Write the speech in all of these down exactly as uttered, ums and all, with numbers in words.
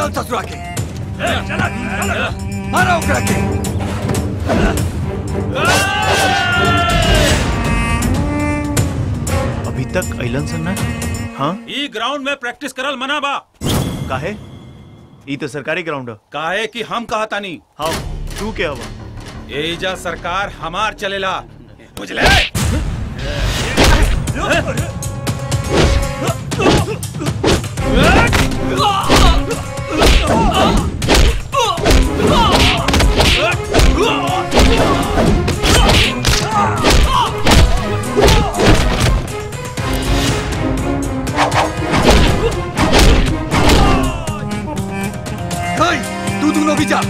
चल ससुरा के मारा उकरा के। अभी तक अइलन सन ना? हाँ? ई ग्राउंड में प्रैक्टिस करल मना बा। काहे? ई तो सरकारी ग्राउंड है। काहे कि हम कहता नहीं। हाँ, तू क्या हुआ? एजा सरकार हमार चलेला। बुझले? तू दोनों भी जा।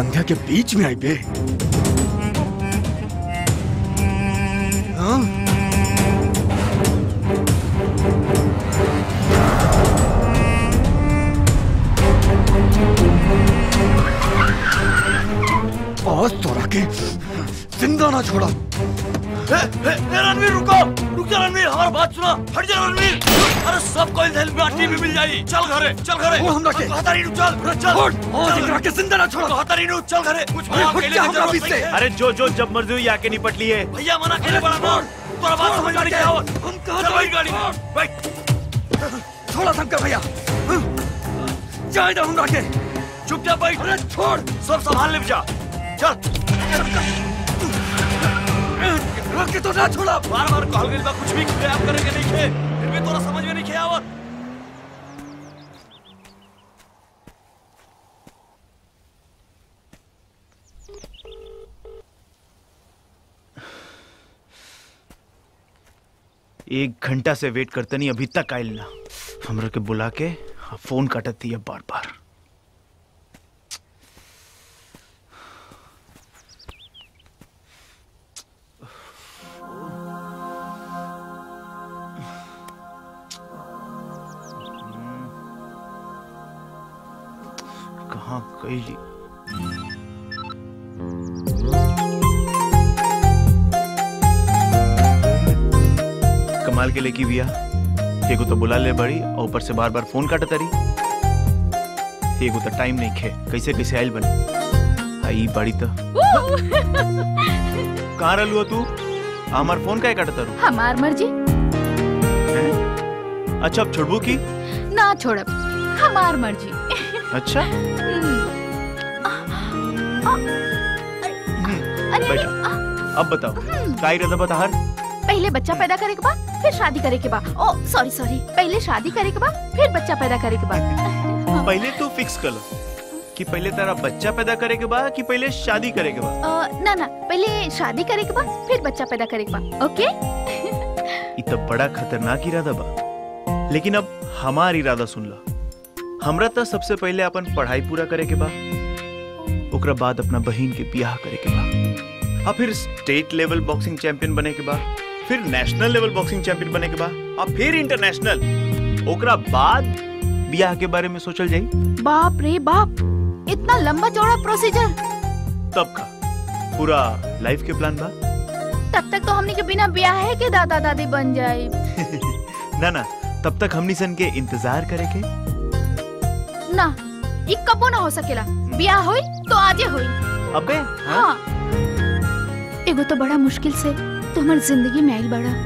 संध्या के बीच में आई बे। हाँ? और तोरा के जिंदा ना छोड़ा। रणवीर रुको, रुक जा रणवीर, हर बात सुना, हट जा रणवीर। अरे सब कोई हेल्प में टीवी मिल जाई। चल घरे, चल घरे। ओ हमरा के हतारी नु चल, चल। ओ हमरा के जिंदा ना छोड़, हतारी नु चल घरे। कुछ अकेले नहीं जा सकते। अरे जो जो जब मर्जी हुई आके निपट लिए। भैया मना अकेले बड़ा मोड़। तोरा बात समझ गाड़ी के आओ। हम कहां जा गाड़ी? बैठ। थोड़ा थम के भैया। जा जा हमरा के। चुपचाप बैठ। अरे छोड़, सब संभाल ले जा। चल। के तो ना छोड़ा, बार बार कॉल गई बा, कुछ भी खराब करेंगे नहीं खे, फिर भी थोड़ा समझ में नहीं खे आवत। एक घंटा से वेट करते नहीं, अभी तक आयल ना। हमरा के बुला के फोन काटती है बार बार। हाँ कैली कमाल के लेकी बिया, एगो तो बुला ले बड़ी और ऊपर से बार बार फोन काटत रही, एगो तो टाइम नहीं खे, कैसे कैसे आयल बने आई बड़ी। तो कहाँ रहलू तू? हमार फोन काहे काटत रही? हमार मर्जी। अच्छा अब छोड़बू की ना छोड़ब? हमार मर्जी। अच्छा बैठो, अब बताओ काई रदा बताहर? पहले बच्चा पैदा करे के बाद फिर शादी करे के बाद। ओ सॉरी सॉरी, पहले शादी करे के बाद फिर बच्चा पैदा करे के बाद। पहले तू फिक्स कर लो कि पहले तेरा बच्चा पैदा करे के बाद कि पहले शादी करे के बाद? ना ना, पहले शादी करे के बाद फिर बच्चा पैदा करे के बाद। ओके। इतना बड़ा खतरनाक इरादा बा, लेकिन अब हमार इरादा सुन लो। हमरा तो सबसे पहले अपन पढ़ाई पूरा करे के बाद, उकरा बाद अपना बहन के ब्याह करे के बाद, और फिर स्टेट लेवल बॉक्सिंग चैंपियन बने के बाद, फिर नेशनल लेवल बॉक्सिंग चैंपियन बने के बाद, और फिर इंटरनेशनल। उकरा बाद ब्याह के बारे में सोचल जाई। बाप रे बाप, इतना लंबा चौड़ा प्रोसीजर। तब का पूरा लाइफ के प्लान बा। तब तक तो हमनी के बिना ब्याह के दादा दादी बन जाए। ना ना, तब तक हमनी सन के इंतजार करे के ना, ये कबो ना हो सकेला। ब्याह होई तो आजे होई। अबे हाँ, एगो तो बड़ा मुश्किल से तो हमारी जिंदगी में आयल बड़ा।